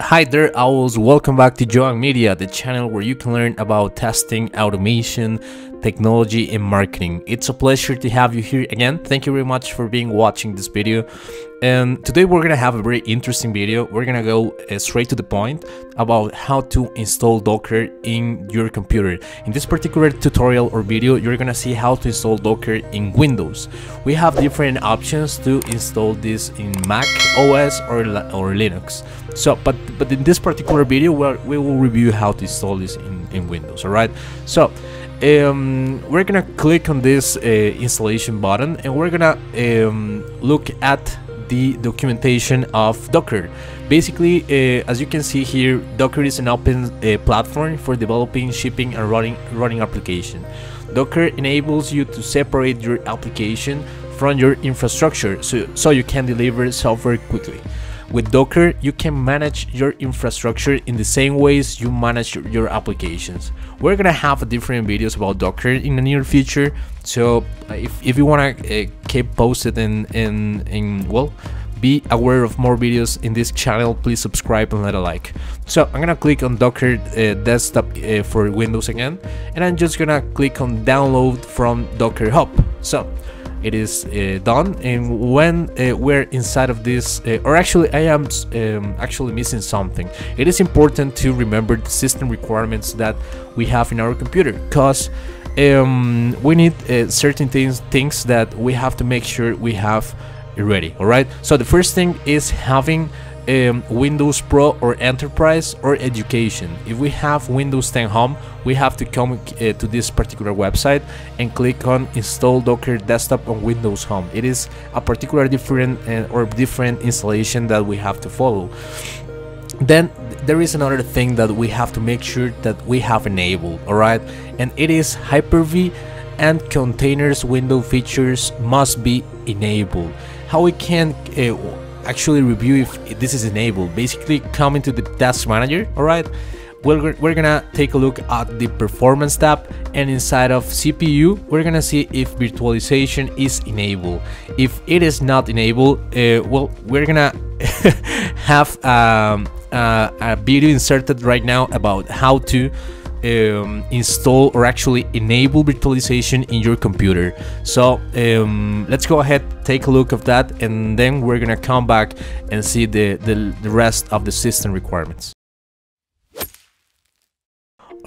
Hi there owls, welcome back to Joan Media, the channel where you can learn about testing, automation, technology and marketing. It's a pleasure to have you here again. Thank you very much for watching this video. And today we're gonna have a very interesting video. We're gonna go straight to the point about how to install Docker in your computer. In this particular tutorial or video, you're gonna see how to install Docker in Windows. We have different options to install this in Mac OS or Linux. So, but in this particular video, we will review how to install this in Windows. All right. So, we're gonna click on this installation button, and we're gonna look at the documentation of Docker. Basically, as you can see here, Docker is an open platform for developing, shipping, and running applications. Docker enables you to separate your application from your infrastructure, so you can deliver software quickly. With Docker, you can manage your infrastructure in the same ways you manage your applications. We're gonna have different videos about Docker in the near future, so if you wanna keep posted and well, be aware of more videos in this channel, please subscribe and let a like. So I'm gonna click on Docker Desktop for Windows again, and I'm just gonna click on Download from Docker Hub. So it is done, and when we're inside of this or actually I am actually missing something. It is important to remember the system requirements that we have in our computer, because we need certain things that we have to make sure we have ready. All right, so the first thing is having Windows Pro or Enterprise or Education. If we have Windows 10 Home, we have to come to this particular website and click on Install Docker Desktop on Windows Home. It is a particular different installation that we have to follow. Then there is another thing that we have to make sure that we have enabled, all right, and it is Hyper-V and containers window features must be enabled. How we can actually review if this is enabled? Basically, come into the task manager. All right, we're gonna take a look at the performance tab, and inside of CPU we're gonna see if virtualization is enabled. If it is not enabled, well, we're gonna have a video inserted right now about how to install or actually enable virtualization in your computer. So let's go ahead, take a look of that, and then we're gonna come back and see the rest of the system requirements.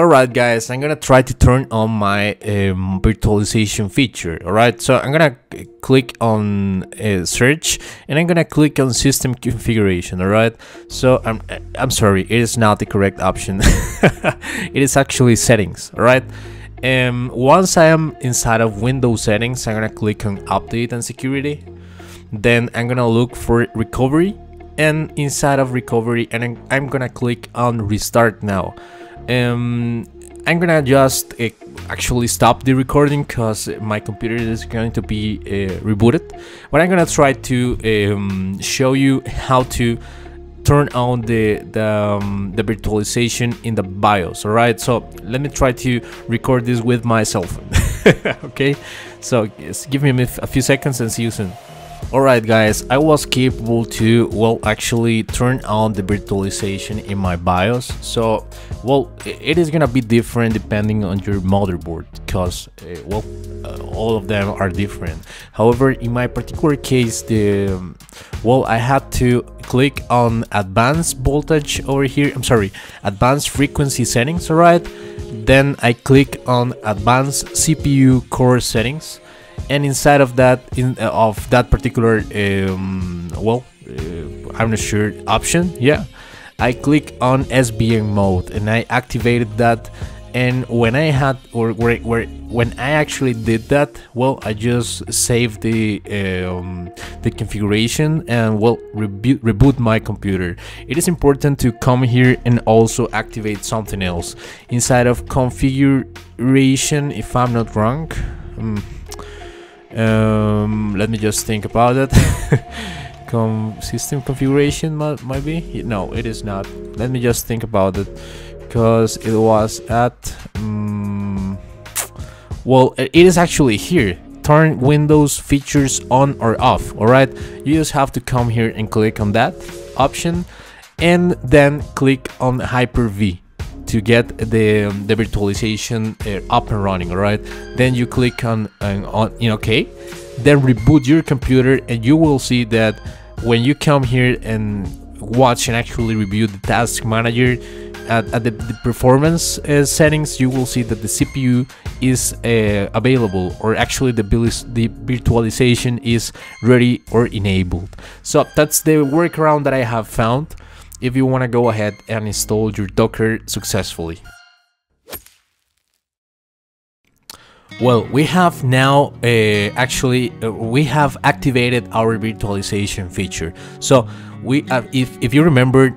Alright guys, I'm gonna try to turn on my virtualization feature. Alright, so I'm gonna click on search, and I'm gonna click on system configuration. Alright, so I'm sorry, it is not the correct option. It is actually settings. Alright, once I am inside of Windows settings, I'm gonna click on update and security. Then I'm gonna look for recovery, and inside of recovery, and I'm gonna click on restart now. I'm gonna just actually stop the recording because my computer is going to be rebooted, but I'm gonna try to show you how to turn on the virtualization in the BIOS. All right, so let me try to record this with my cell phone. Okay, so give me a few seconds and see you soon. Alright guys, I was capable to, well, actually turn on the virtualization in my BIOS. So, well, it is gonna be different depending on your motherboard, because, well, all of them are different. However, in my particular case, well, I had to click on advanced voltage over here, I'm sorry, advanced frequency settings, alright? Then I click on advanced CPU core settings. And inside of that particular well, I'm not sure option, yeah, I click on SBN mode and I activated that. And when I had when I actually did that, well, I just saved the configuration and, well, reboot my computer. It is important to come here and also activate something else inside of configuration, if I'm not wrong. Let me just think about it. System configuration might be, no, it is not. Let me just think about it, because it was at well, it is actually here, turn Windows features on or off. All right, you just have to come here and click on that option, and then click on Hyper-V to get the virtualization up and running. All right, then you click on OK, then reboot your computer, and you will see that when you come here and watch and actually review the task manager at the performance settings, you will see that the CPU is available, or actually the virtualization is ready or enabled. So that's the workaround that I have found if you want to go ahead and install your Docker successfully. Well, we have now we have activated our virtualization feature. So we have, if you remember,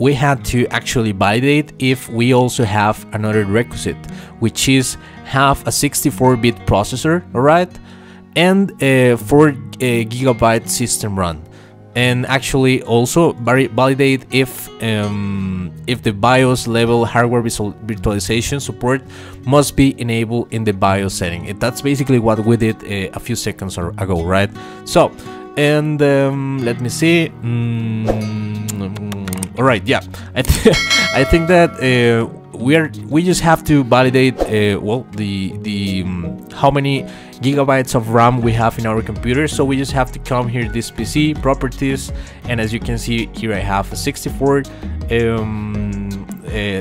we had to actually validate if we also have another requisite, which is have a 64-bit processor, all right, and a 4 GB system run, and actually also validate if the BIOS level hardware virtualization support must be enabled in the BIOS setting. That's basically what we did a few seconds ago, right? So, and let me see. All right, yeah, I think that we just have to validate well the how many gigabytes of RAM we have in our computer. So we just have to come here, this PC properties, and as you can see here, I have a 64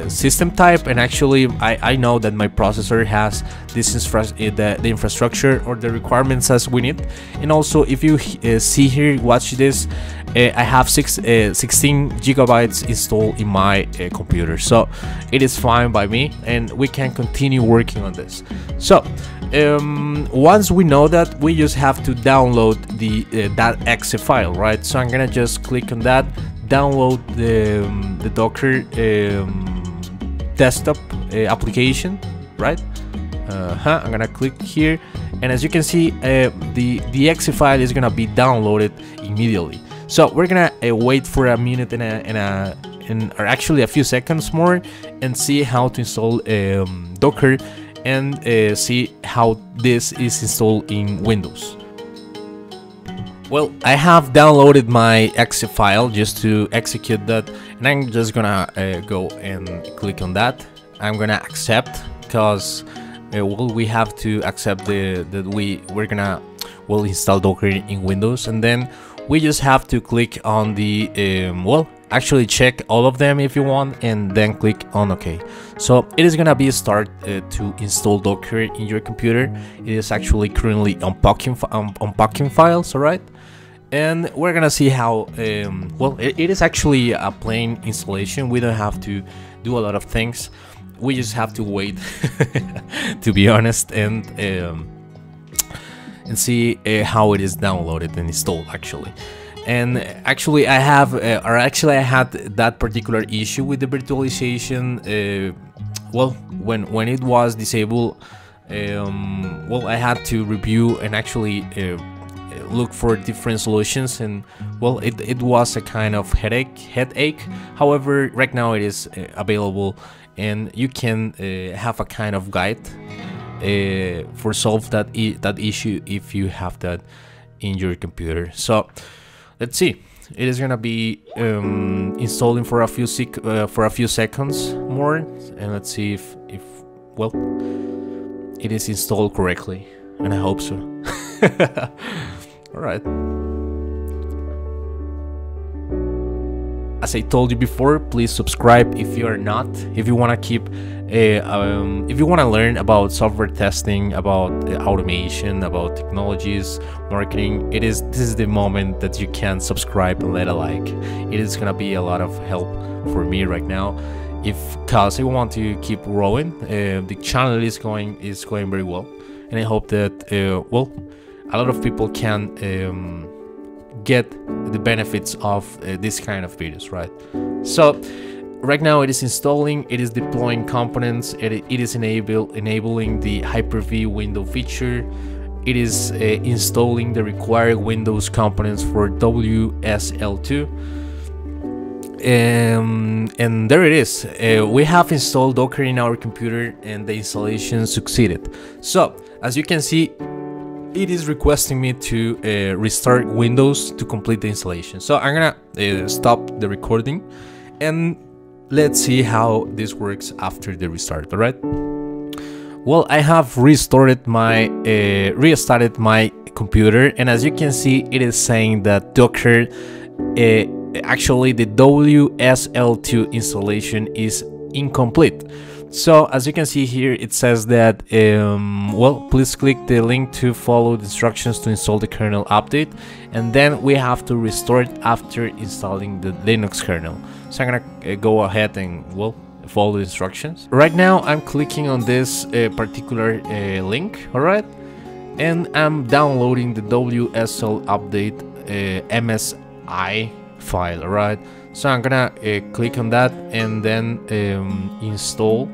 system type, and actually I know that my processor has this the infrastructure or the requirements as we need. And also, if you see here, watch this, I have 16 GB installed in my computer, so it is fine by me, and we can continue working on this. So once we know that, we just have to download that .exe file, right? So I'm gonna just click on that, download the Docker desktop application, right? I'm gonna click here, and as you can see, the .exe file is gonna be downloaded immediately. So we're gonna wait for a minute or actually a few seconds more, and see how to install Docker, and see how this is installed in Windows. Well, I have downloaded my .exe file just to execute that, and I'm just gonna go and click on that. I'm gonna accept, because well, we have to accept that we're gonna install Docker in Windows, and then we just have to click on the well, actually check all of them if you want, and then click on OK. So it is gonna be a start to install Docker in your computer. It is actually currently unpacking files, all right. And we're gonna see how well it is actually a plain installation. We don't have to do a lot of things. We just have to wait, to be honest, and see how it is downloaded and installed actually. And actually I have I had that particular issue with the virtualization well, when it was disabled. Well, I had to review and actually look for different solutions, and well, it was a kind of headache. However, right now it is available, and you can have a kind of guide for solve that issue if you have that in your computer. So let's see, it is gonna be installing for a few seconds more, and let's see if well, it is installed correctly, and I hope so. All right, as I told you before, please subscribe if you are not, if you want to keep if you want to learn about software testing, about automation, about technologies, marketing. This is the moment that you can subscribe and let a like. It is gonna be a lot of help for me right now, because I want to keep growing. The channel is going very well, and I hope that well, a lot of people can get the benefits of this kind of videos, right? So right now it is installing, it is deploying components, it is enabling the Hyper-V window feature, it is installing the required Windows components for WSL2, and there it is. We have installed Docker in our computer, and the installation succeeded. So as you can see, it is requesting me to restart Windows to complete the installation. So I'm gonna stop the recording, and let's see how this works after the restart. All right. Well, I have restarted my computer, and as you can see, it is saying that Docker, actually the WSL2 installation is incomplete. So as you can see here, it says that, well, please click the link to follow the instructions to install the kernel update, and then we have to restore it after installing the Linux kernel. So I'm gonna go ahead and, well, follow the instructions. Right now I'm clicking on this particular link, all right? And I'm downloading the WSL update MSI file, all right? So I'm gonna click on that and then install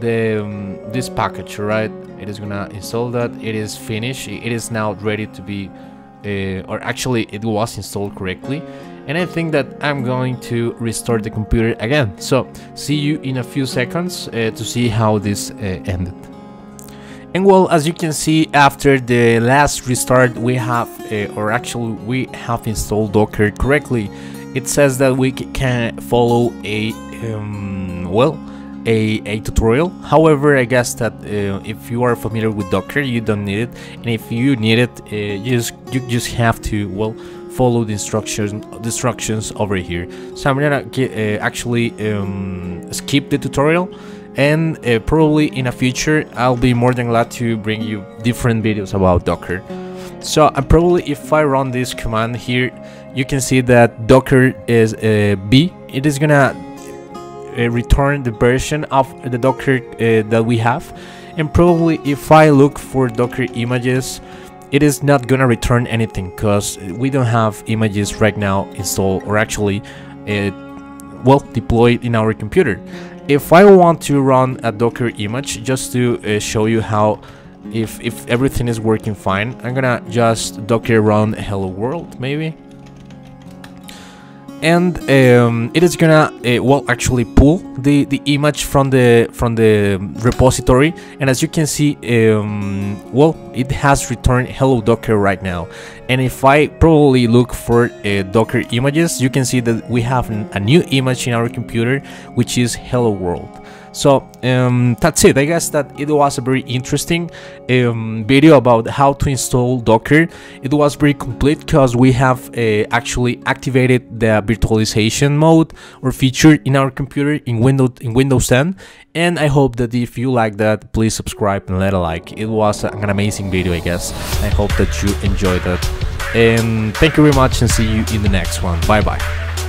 the this package, right? It is gonna install that. It is finished. It is now ready to be, or actually it was installed correctly. And I think that I'm going to restart the computer again. So see you in a few seconds to see how this ended. And well, as you can see, after the last restart, we have, or actually we have installed Docker correctly. It says that we can follow a well, a tutorial. However, I guess that if you are familiar with Docker, you don't need it, and if you need it, you just have to, well, follow the instructions over here. So I'm gonna actually skip the tutorial, and probably in the future I'll be more than glad to bring you different videos about Docker. So I'm probably, if I run this command here, you can see that Docker is B. It is gonna return the version of the Docker that we have, and probably if I look for Docker images, it is not gonna return anything because we don't have images right now installed, or actually well, deployed in our computer. If I want to run a Docker image just to show you how, if everything is working fine, I'm gonna just Docker run hello world maybe. And it is gonna well, actually pull the image from the repository, and as you can see, well, it has returned hello Docker right now. And if I probably look for Docker images, you can see that we have a new image in our computer, which is hello world. So that's it. I guess that it was a very interesting video about how to install Docker. It was very complete because we have actually activated the virtualization mode or feature in our computer in Windows 10. And I hope that if you like that, please subscribe and let a like. It was an amazing video, I guess. I hope that you enjoyed it. And thank you very much, and see you in the next one. Bye bye.